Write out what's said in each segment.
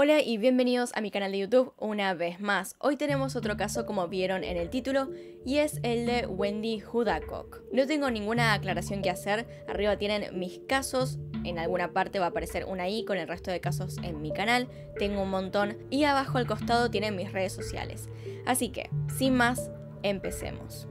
Hola y bienvenidos a mi canal de YouTube una vez más. Hoy tenemos otro caso, como vieron en el título, y es el de Wendy Hudacock. No tengo ninguna aclaración que hacer, arriba tienen mis casos, en alguna parte va a aparecer una i con el resto de casos en mi canal, tengo un montón, y abajo al costado tienen mis redes sociales. Así que, sin más, empecemos.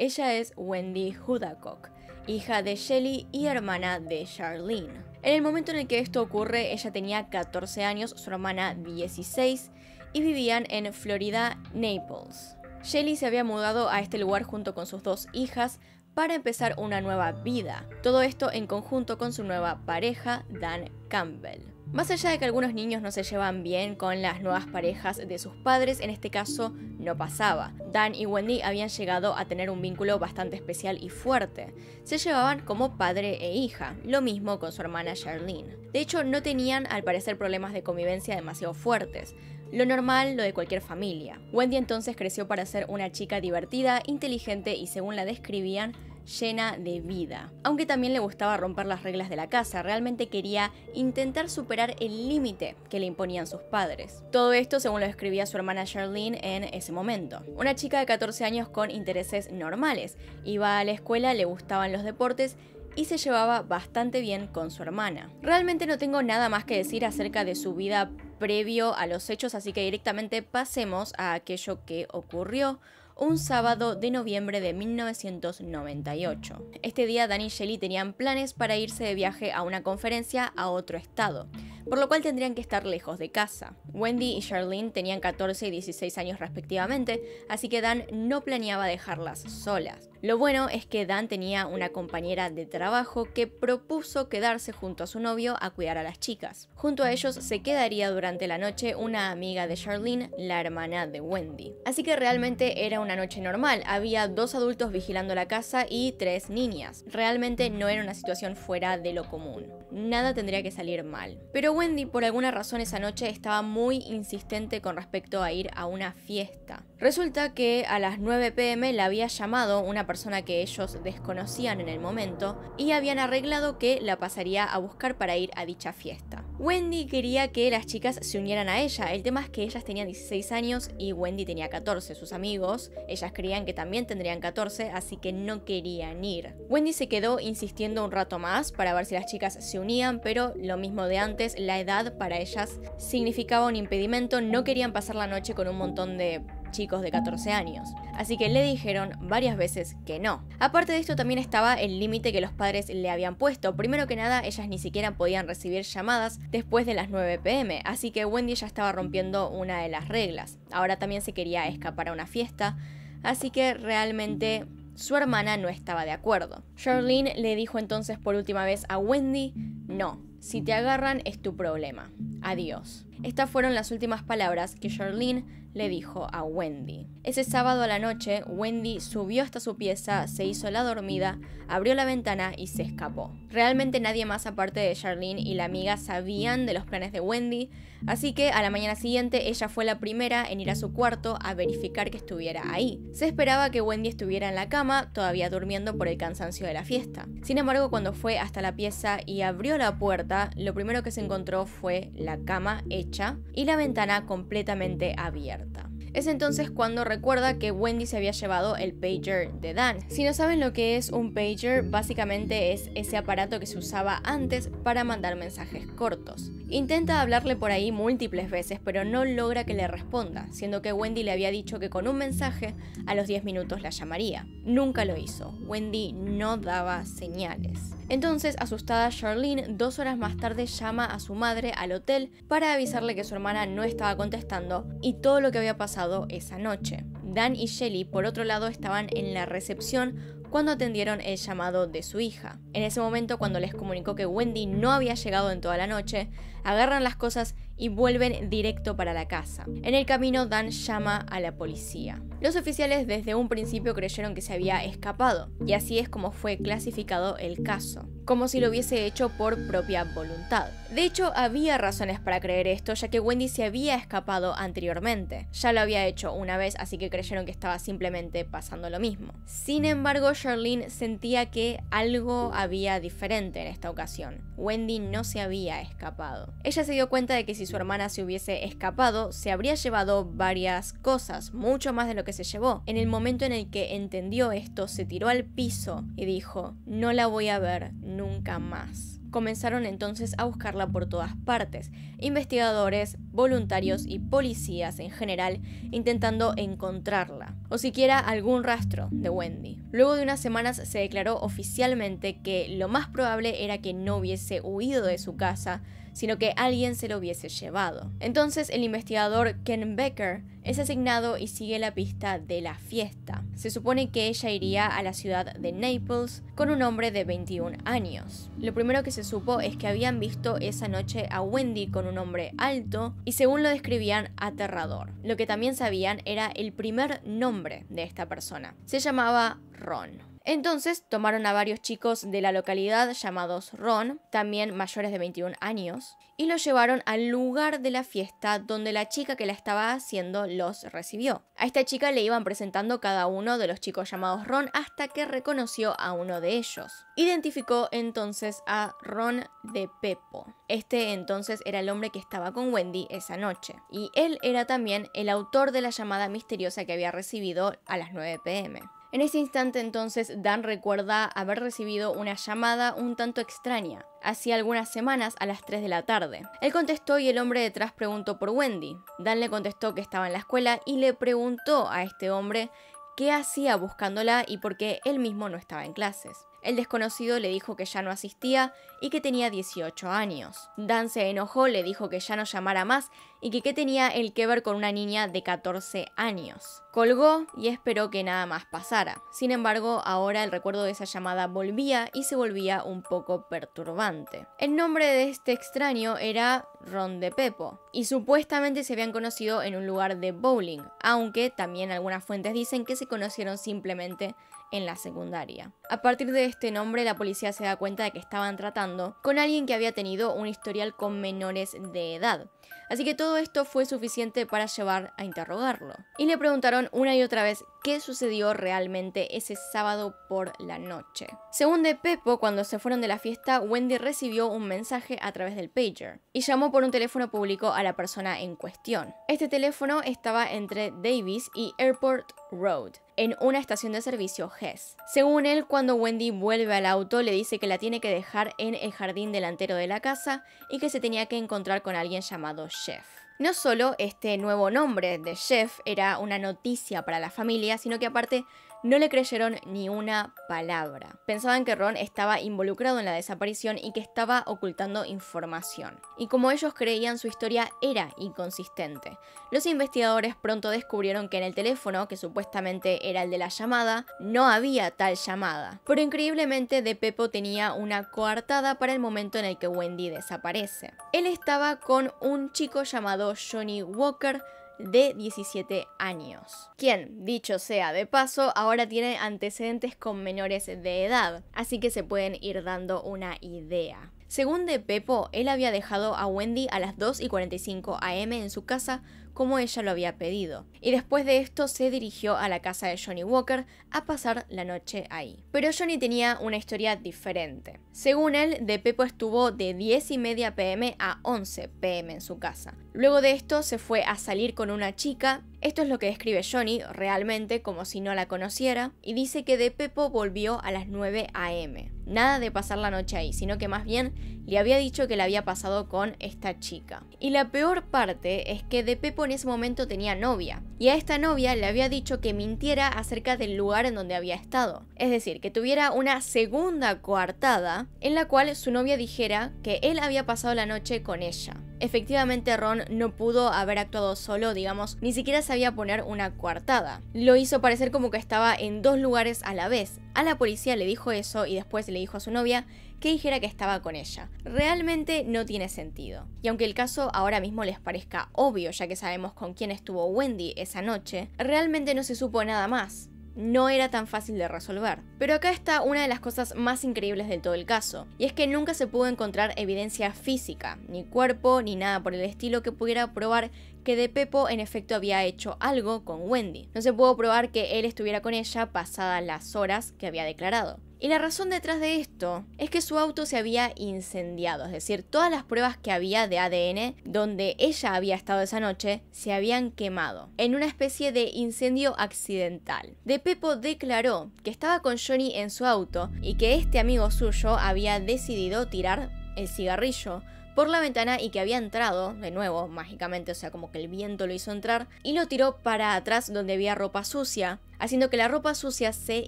Ella es Wendy Hudacock, hija de Shelly y hermana de Charlene. En el momento en el que esto ocurre, ella tenía 14 años, su hermana 16, y vivían en Florida, Naples. Shelly se había mudado a este lugar junto con sus dos hijas para empezar una nueva vida. Todo esto en conjunto con su nueva pareja, Dan Campbell. Más allá de que algunos niños no se llevan bien con las nuevas parejas de sus padres, en este caso no pasaba. Dan y Wendy habían llegado a tener un vínculo bastante especial y fuerte. Se llevaban como padre e hija, lo mismo con su hermana Charlene. De hecho, no tenían al parecer problemas de convivencia demasiado fuertes. Lo normal, lo de cualquier familia. Wendy entonces creció para ser una chica divertida, inteligente y, según la describían, llena de vida. Aunque también le gustaba romper las reglas de la casa, realmente quería intentar superar el límite que le imponían sus padres. Todo esto según lo describía su hermana Charlene en ese momento. Una chica de 14 años con intereses normales, iba a la escuela, le gustaban los deportes y se llevaba bastante bien con su hermana. Realmente no tengo nada más que decir acerca de su vida previo a los hechos, así que directamente pasemos a aquello que ocurrió un sábado de noviembre de 1998. Este día Dan y Shelly tenían planes para irse de viaje a una conferencia a otro estado, por lo cual tendrían que estar lejos de casa. Wendy y Charlene tenían 14 y 16 años respectivamente, así que Dan no planeaba dejarlas solas. Lo bueno es que Dan tenía una compañera de trabajo que propuso quedarse junto a su novio a cuidar a las chicas. Junto a ellos se quedaría durante la noche una amiga de Charlene, la hermana de Wendy. Así que realmente era una noche normal, había dos adultos vigilando la casa y tres niñas. Realmente no era una situación fuera de lo común. Nada tendría que salir mal. Pero Wendy, por alguna razón, esa noche estaba muy insistente con respecto a ir a una fiesta. Resulta que a las 9 p.m. la había llamado una persona que ellos desconocían en el momento y habían arreglado que la pasaría a buscar para ir a dicha fiesta. Wendy quería que las chicas se unieran a ella, el tema es que ellas tenían 16 años y Wendy tenía 14, sus amigos, ellas creían que también tendrían 14, así que no querían ir. Wendy se quedó insistiendo un rato más para ver si las chicas se unían, pero lo mismo de antes, la edad para ellas significaba un impedimento, no querían pasar la noche con un montón de chicos de 14 años, así que le dijeron varias veces que no. Aparte de esto también estaba el límite que los padres le habían puesto. Primero que nada, ellas ni siquiera podían recibir llamadas después de las 9 p.m, así que Wendy ya estaba rompiendo una de las reglas. Ahora también se quería escapar a una fiesta, así que realmente su hermana no estaba de acuerdo. Charlene le dijo entonces por última vez a Wendy, no, si te agarran es tu problema, adiós. Estas fueron las últimas palabras que Charlene le dijo a Wendy. Ese sábado a la noche, Wendy subió hasta su pieza, se hizo la dormida, abrió la ventana y se escapó. Realmente nadie más aparte de Charlene y la amiga sabían de los planes de Wendy, así que a la mañana siguiente ella fue la primera en ir a su cuarto a verificar que estuviera ahí. Se esperaba que Wendy estuviera en la cama, todavía durmiendo por el cansancio de la fiesta. Sin embargo, cuando fue hasta la pieza y abrió la puerta, lo primero que se encontró fue la cama hecha y la ventana completamente abierta. Es entonces cuando recuerda que Wendy se había llevado el pager de Dan. Si no saben lo que es un pager, básicamente es ese aparato que se usaba antes para mandar mensajes cortos. Intenta hablarle por ahí múltiples veces, pero no logra que le responda, siendo que Wendy le había dicho que con un mensaje a los 10 minutos la llamaría. Nunca lo hizo. Wendy no daba señales. Entonces, asustada, Charlene 2 horas más tarde llama a su madre al hotel para avisarle que su hermana no estaba contestando y todo lo que había pasado esa noche. Dan y Shelly, por otro lado, estaban en la recepción cuando atendieron el llamado de su hija. En ese momento, cuando les comunicó que Wendy no había llegado en toda la noche, agarran las cosas y vuelven directo para la casa. En el camino, Dan llama a la policía. Los oficiales desde un principio creyeron que se había escapado, y así es como fue clasificado el caso, como si lo hubiese hecho por propia voluntad. De hecho, había razones para creer esto, ya que Wendy se había escapado anteriormente. Ya lo había hecho una vez, así que creyeron que estaba simplemente pasando lo mismo. Sin embargo, Charlene sentía que algo había diferente en esta ocasión. Wendy no se había escapado. Ella se dio cuenta de que si su hermana se hubiese escapado, se habría llevado varias cosas, mucho más de lo que se llevó. En el momento en el que entendió esto, se tiró al piso y dijo: "No la voy a ver nunca más". Comenzaron entonces a buscarla por todas partes, investigadores, voluntarios y policías en general, intentando encontrarla, o siquiera algún rastro de Wendy. Luego de unas semanas se declaró oficialmente que lo más probable era que no hubiese huido de su casa, sino que alguien se lo hubiese llevado. Entonces el investigador Ken Becker es asignado y sigue la pista de la fiesta. Se supone que ella iría a la ciudad de Naples con un hombre de 21 años. Lo primero que se supo es que habían visto esa noche a Wendy con un hombre alto y, según lo describían, aterrador. Lo que también sabían era el primer nombre de esta persona. Se llamaba Ron. Entonces tomaron a varios chicos de la localidad llamados Ron, también mayores de 21 años, y los llevaron al lugar de la fiesta donde la chica que la estaba haciendo los recibió. A esta chica le iban presentando cada uno de los chicos llamados Ron hasta que reconoció a uno de ellos. Identificó entonces a Ron DiPippo. Este entonces era el hombre que estaba con Wendy esa noche, y él era también el autor de la llamada misteriosa que había recibido a las 9 p.m. En ese instante entonces Dan recuerda haber recibido una llamada un tanto extraña, hacía algunas semanas a las 3 de la tarde. Él contestó y el hombre detrás preguntó por Wendy. Dan le contestó que estaba en la escuela y le preguntó a este hombre qué hacía buscándola y por qué él mismo no estaba en clases. El desconocido le dijo que ya no asistía y que tenía 18 años. Dan se enojó, le dijo que ya no llamara más y que qué tenía él que ver con una niña de 14 años. Colgó y esperó que nada más pasara. Sin embargo, ahora el recuerdo de esa llamada volvía y se volvía un poco perturbante. El nombre de este extraño era Ron DiPippo y supuestamente se habían conocido en un lugar de bowling, aunque también algunas fuentes dicen que se conocieron simplemente en la secundaria. A partir de este nombre, la policía se da cuenta de que estaban tratando con alguien que había tenido un historial con menores de edad. Así que todo esto fue suficiente para llevar a interrogarlo. Y le preguntaron una y otra vez qué sucedió realmente ese sábado por la noche. Según DiPippo, cuando se fueron de la fiesta, Wendy recibió un mensaje a través del pager y llamó por un teléfono público a la persona en cuestión. Este teléfono estaba entre Davis y Airport Road, en una estación de servicio Hess. Según él, cuando Wendy vuelve al auto, le dice que la tiene que dejar en el jardín delantero de la casa y que se tenía que encontrar con alguien llamado Jeff. No solo este nuevo nombre de Jeff era una noticia para la familia, sino que aparte no le creyeron ni una palabra. Pensaban que Ron estaba involucrado en la desaparición y que estaba ocultando información. Y como ellos creían, su historia era inconsistente. Los investigadores pronto descubrieron que en el teléfono, que supuestamente era el de la llamada, no había tal llamada. Pero increíblemente DiPippo tenía una coartada para el momento en el que Wendy desaparece. Él estaba con un chico llamado Johnny Walker, de 17 años, quien, dicho sea de paso, ahora tiene antecedentes con menores de edad, así que se pueden ir dando una idea. Según DiPippo, él había dejado a Wendy a las 2:45 a.m. en su casa como ella lo había pedido, y después de esto se dirigió a la casa de Johnny Walker a pasar la noche ahí. Pero Johnny tenía una historia diferente. Según él, DiPippo estuvo de 10:30 p.m. a 11 p.m. en su casa. Luego de esto se fue a salir con una chica. Esto es lo que describe Johnny, realmente como si no la conociera, y dice que DiPippo volvió a las 9 a.m. Nada de pasar la noche ahí, sino que más bien le había dicho que la había pasado con esta chica. Y la peor parte es que DiPippo en ese momento tenía novia, y a esta novia le había dicho que mintiera acerca del lugar en donde había estado. Es decir, que tuviera una segunda coartada en la cual su novia dijera que él había pasado la noche con ella. Efectivamente, Ron no pudo haber actuado solo, digamos, ni siquiera sabía poner una coartada. Lo hizo parecer como que estaba en dos lugares a la vez. A la policía le dijo eso y después le dijo a su novia que dijera que estaba con ella. Realmente no tiene sentido. Y aunque el caso ahora mismo les parezca obvio, ya que sabemos con quién estuvo Wendy esa noche, realmente no se supo nada más. No era tan fácil de resolver. Pero acá está una de las cosas más increíbles del todo el caso, y es que nunca se pudo encontrar evidencia física, ni cuerpo, ni nada por el estilo que pudiera probar que DiPippo en efecto había hecho algo con Wendy. No se pudo probar que él estuviera con ella pasadas las horas que había declarado. Y la razón detrás de esto es que su auto se había incendiado, es decir, todas las pruebas que había de ADN donde ella había estado esa noche se habían quemado, en una especie de incendio accidental. DiPippo declaró que estaba con Johnny en su auto y que este amigo suyo había decidido tirar el cigarrillo por la ventana y que había entrado, de nuevo, mágicamente, o sea, como que el viento lo hizo entrar, y lo tiró para atrás donde había ropa sucia, haciendo que la ropa sucia se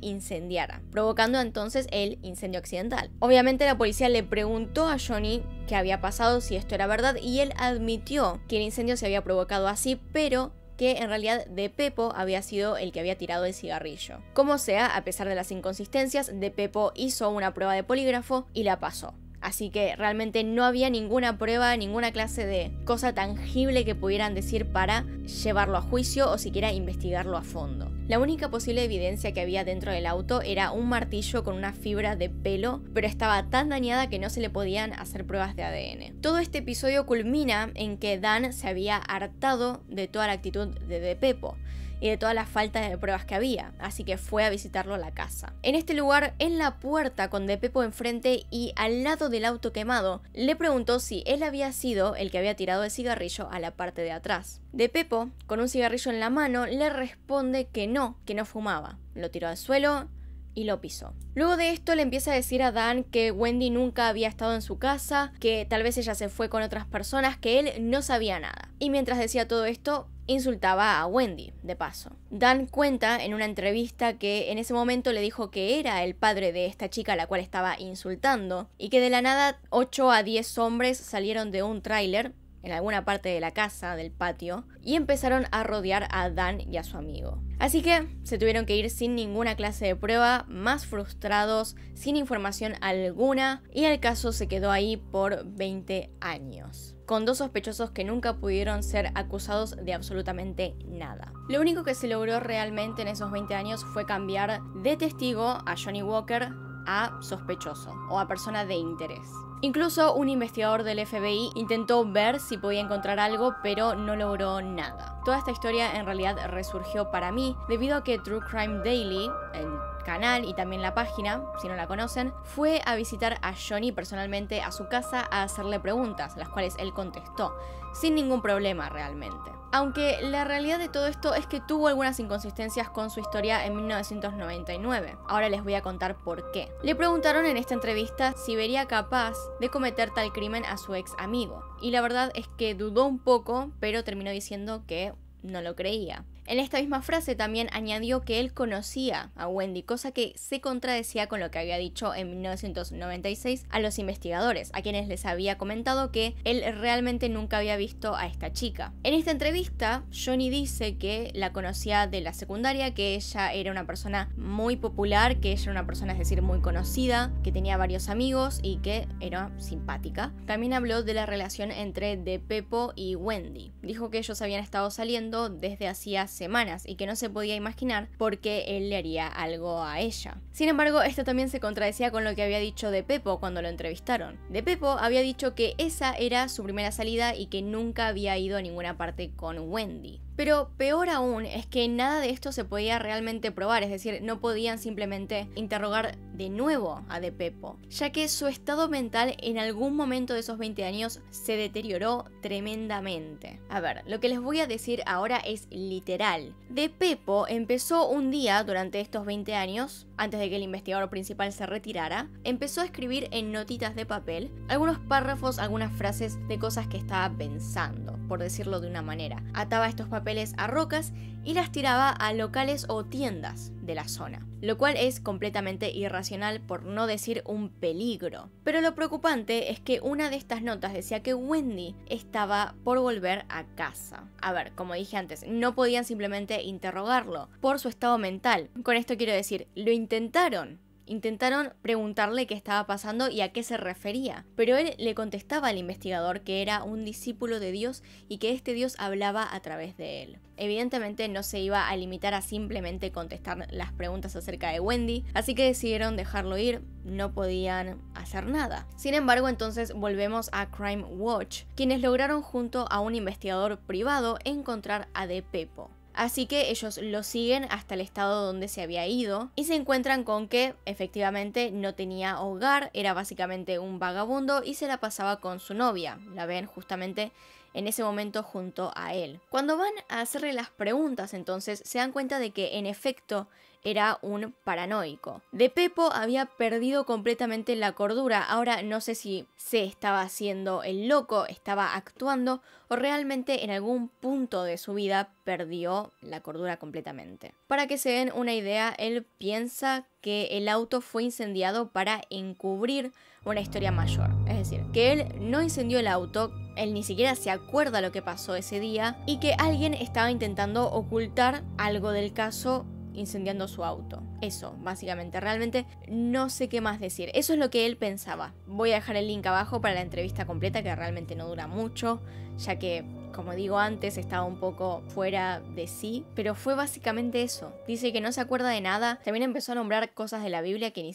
incendiara, provocando entonces el incendio accidental. Obviamente la policía le preguntó a Johnny qué había pasado, si esto era verdad, y él admitió que el incendio se había provocado así, pero que en realidad DiPippo había sido el que había tirado el cigarrillo. Como sea, a pesar de las inconsistencias, DiPippo hizo una prueba de polígrafo y la pasó. Así que realmente no había ninguna prueba, ninguna clase de cosa tangible que pudieran decir para llevarlo a juicio o siquiera investigarlo a fondo. La única posible evidencia que había dentro del auto era un martillo con una fibra de pelo, pero estaba tan dañada que no se le podían hacer pruebas de ADN. Todo este episodio culmina en que Dan se había hartado de toda la actitud de DiPippo y de toda la falta de pruebas que había, así que fue a visitarlo a la casa. En este lugar, en la puerta con DiPippo enfrente y al lado del auto quemado, le preguntó si él había sido el que había tirado el cigarrillo a la parte de atrás. DiPippo, con un cigarrillo en la mano, le responde que no fumaba. Lo tiró al suelo y lo pisó. Luego de esto le empieza a decir a Dan que Wendy nunca había estado en su casa, que tal vez ella se fue con otras personas, que él no sabía nada. Y mientras decía todo esto, insultaba a Wendy, de paso. Dan cuenta en una entrevista que en ese momento le dijo que era el padre de esta chica a la cual estaba insultando y que de la nada 8 a 10 hombres salieron de un tráiler en alguna parte de la casa, del patio, y empezaron a rodear a Dan y a su amigo. Así que se tuvieron que ir sin ninguna clase de prueba, más frustrados, sin información alguna, y el caso se quedó ahí por 20 años. Con 2 sospechosos que nunca pudieron ser acusados de absolutamente nada. Lo único que se logró realmente en esos 20 años fue cambiar de testigo a Johnny Walker a sospechoso o a persona de interés. Incluso un investigador del FBI intentó ver si podía encontrar algo, pero no logró nada. Toda esta historia en realidad resurgió para mí debido a que True Crime Daily, el canal y también la página, si no la conocen, fue a visitar a Johnny personalmente a su casa a hacerle preguntas, las cuales él contestó, sin ningún problema realmente. Aunque la realidad de todo esto es que tuvo algunas inconsistencias con su historia en 1999. Ahora les voy a contar por qué. Le preguntaron en esta entrevista si vería capaz de cometer tal crimen a su ex amigo. Y la verdad es que dudó un poco, pero terminó diciendo que no lo creía. En esta misma frase también añadió que él conocía a Wendy, cosa que se contradecía con lo que había dicho en 1996 a los investigadores, a quienes les había comentado que él realmente nunca había visto a esta chica. En esta entrevista, Johnny dice que la conocía de la secundaria, que ella era una persona muy popular, que ella era una persona, es decir, muy conocida, que tenía varios amigos y que era simpática. También habló de la relación entre DiPippo y Wendy. Dijo que ellos habían estado saliendo desde hacía semanas y que no se podía imaginar por qué él le haría algo a ella. Sin embargo, esto también se contradecía con lo que había dicho DiPippo cuando lo entrevistaron. DiPippo había dicho que esa era su primera salida y que nunca había ido a ninguna parte con Wendy. Pero peor aún es que nada de esto se podía realmente probar, es decir, no podían simplemente interrogar de nuevo a DiPippo, ya que su estado mental en algún momento de esos 20 años se deterioró tremendamente. A ver, lo que les voy a decir ahora es literal. DiPippo empezó un día durante estos 20 años, antes de que el investigador principal se retirara, empezó a escribir en notitas de papel algunos párrafos, algunas frases de cosas que estaba pensando, por decirlo de una manera. Ataba estos papeles a rocas y las tiraba a locales o tiendas de la zona, lo cual es completamente irracional, por no decir un peligro. Pero lo preocupante es que una de estas notas decía que Wendy estaba por volver a casa. A ver, como dije antes, no podían simplemente interrogarlo por su estado mental. Con esto quiero decir, lo intentaron, Intentaron preguntarle qué estaba pasando y a qué se refería, pero él le contestaba al investigador que era un discípulo de Dios y que este Dios hablaba a través de él. Evidentemente no se iba a limitar a simplemente contestar las preguntas acerca de Wendy, así que decidieron dejarlo ir, no podían hacer nada. Sin embargo, entonces volvemos a Crime Watch, quienes lograron junto a un investigador privado encontrar a DiPippo. Así que ellos lo siguen hasta el estado donde se había ido y se encuentran con que efectivamente no tenía hogar, era básicamente un vagabundo y se la pasaba con su novia. La ven justamente en ese momento junto a él. Cuando van a hacerle las preguntas entonces se dan cuenta de que en efecto era un paranoico. DiPippo había perdido completamente la cordura, ahora no sé si se estaba haciendo el loco, estaba actuando o realmente en algún punto de su vida perdió la cordura completamente. Para que se den una idea, él piensa que el auto fue incendiado para encubrir una historia mayor, es decir, que él no incendió el auto, él ni siquiera se acuerda lo que pasó ese día y que alguien estaba intentando ocultar algo del caso incendiando su auto. Eso, básicamente, realmente no sé qué más decir. Eso es lo que él pensaba. Voy a dejar el link abajo para la entrevista completa, que realmente no dura mucho, ya que, como digo antes, estaba un poco fuera de sí, pero fue básicamente eso. Dice que no se acuerda de nada, también empezó a nombrar cosas de la Biblia que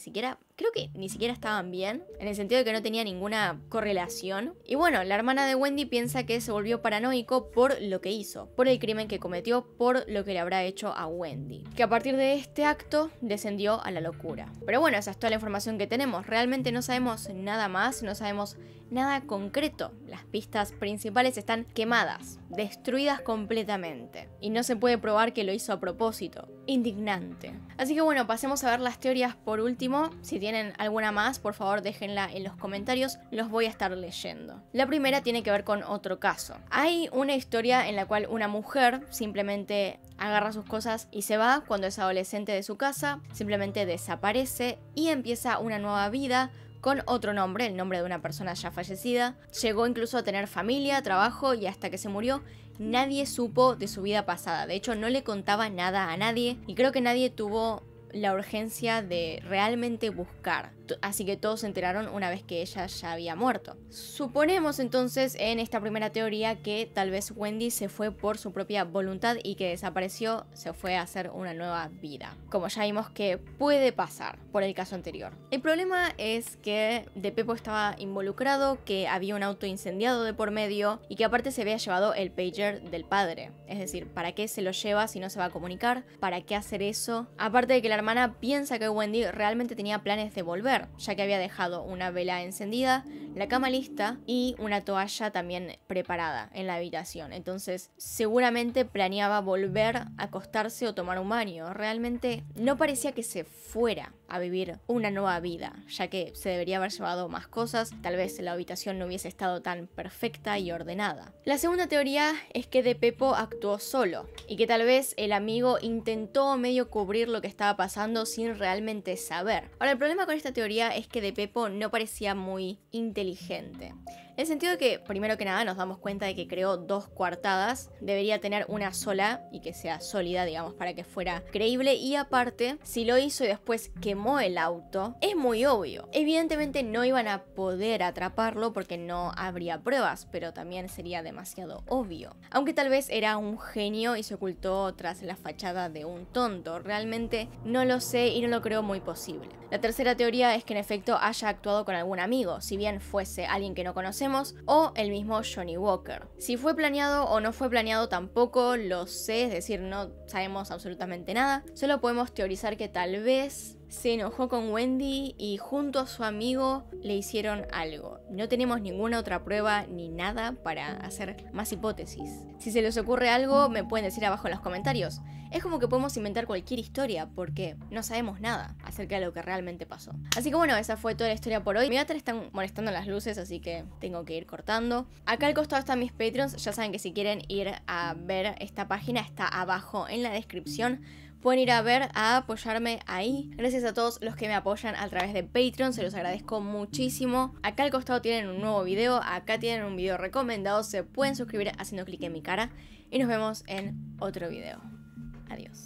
creo que ni siquiera estaban bien, en el sentido de que no tenía ninguna correlación. Y bueno, la hermana de Wendy piensa que se volvió paranoico por lo que hizo, por el crimen que cometió, por lo que le habrá hecho a Wendy, que a partir de este acto descendió a la locura. Pero bueno, esa es toda la información que tenemos, realmente no sabemos nada más, no sabemos nada concreto. Las pistas principales están quemadas, destruidas completamente, y no se puede probar que lo hizo a propósito. Indignante. Así que bueno, pasemos a ver las teorías por último. Si tienen alguna más, por favor déjenla en los comentarios, los voy a estar leyendo. La primera tiene que ver con otro caso. Hay una historia en la cual una mujer simplemente agarra sus cosas y se va cuando es adolescente de su casa, simplemente desaparece y empieza una nueva vida con otro nombre, el nombre de una persona ya fallecida. Llegó incluso a tener familia, trabajo, y hasta que se murió nadie supo de su vida pasada. De hecho, no le contaba nada a nadie y creo que nadie tuvo la urgencia de realmente buscar. Así que todos se enteraron una vez que ella ya había muerto. Suponemos entonces en esta primera teoría que tal vez Wendy se fue por su propia voluntad y que desapareció, se fue a hacer una nueva vida, como ya vimos que puede pasar por el caso anterior. El problema es que DiPippo estaba involucrado, que había un auto incendiado de por medio y que aparte se había llevado el pager del padre. Es decir, ¿para qué se lo lleva si no se va a comunicar? ¿Para qué hacer eso? Aparte de que la hermana piensa que Wendy realmente tenía planes de volver, ya que había dejado una vela encendida, la cama lista y una toalla también preparada en la habitación. Entonces seguramente planeaba volver a acostarse o tomar un baño. Realmente no parecía que se fuera a vivir una nueva vida, ya que se debería haber llevado más cosas. Tal vez la habitación no hubiese estado tan perfecta y ordenada. La segunda teoría es que DiPippo actuó solo y que tal vez el amigo intentó medio cubrir lo que estaba pasando sin realmente saber. Ahora, el problema con esta teoría es que DiPippo no parecía muy inteligente, en el sentido de que, primero que nada, nos damos cuenta de que creó dos coartadas, debería tener una sola y que sea sólida, digamos, para que fuera creíble. Y aparte, si lo hizo y después quemó el auto, es muy obvio. Evidentemente no iban a poder atraparlo porque no habría pruebas, pero también sería demasiado obvio. Aunque tal vez era un genio y se ocultó tras la fachada de un tonto, realmente no lo sé y no lo creo muy posible. La tercera teoría es que en efecto haya actuado con algún amigo, si bien fuese alguien que no conocemos o el mismo Johnny Walker. Si fue planeado o no fue planeado tampoco lo sé, es decir, no sabemos absolutamente nada. Solo podemos teorizar que tal vez se enojó con Wendy y junto a su amigo le hicieron algo. No tenemos ninguna otra prueba ni nada para hacer más hipótesis. Si se les ocurre algo, me pueden decir abajo en los comentarios. Es como que podemos inventar cualquier historia porque no sabemos nada acerca de lo que realmente pasó. Así que bueno, esa fue toda la historia por hoy. Mi gata le están molestando las luces, así que tengo que ir cortando. Acá al costado están mis Patreons. Ya saben que si quieren ir a ver esta página, está abajo en la descripción. Pueden ir a ver, a apoyarme ahí. Gracias a todos los que me apoyan a través de Patreon, se los agradezco muchísimo. Acá al costado tienen un nuevo video, acá tienen un video recomendado, se pueden suscribir haciendo clic en mi cara. Y nos vemos en otro video. Adiós.